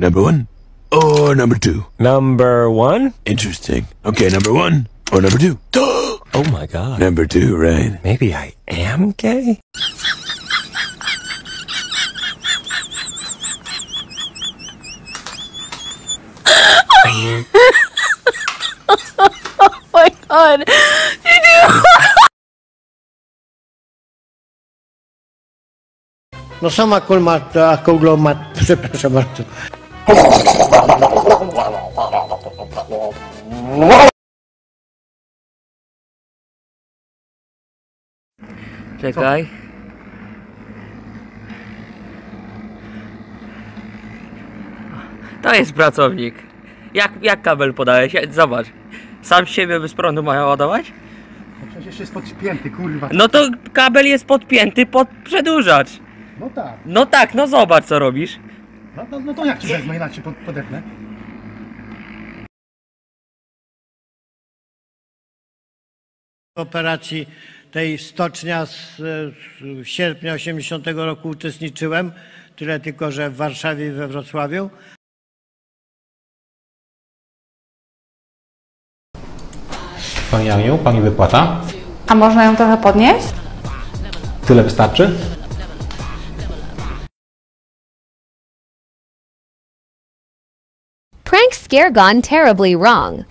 Number one or number two? Number one? Interesting. Okay, number one or number two? Oh my god. Number two, right? Maybe I am gay? Oh my god. No sama koglomat seperti Czekaj. To jest pracownik. Jak kabel podałeś? Zobacz. Sam siebie bez prądu mają ładować? Przecież jest podpięty, kurwa. No to kabel jest podpięty pod przedłużacz. No tak. No tak, no zobacz co robisz. No to jak ci wezmę, inaczej podepnę. Operacji tej stocznia z sierpnia 80 roku uczestniczyłem. Tyle tylko, że w Warszawie i we Wrocławiu. Pani Aniu, pani wypłata? A można ją trochę podnieść? Tyle wystarczy? Prank scare gone terribly wrong.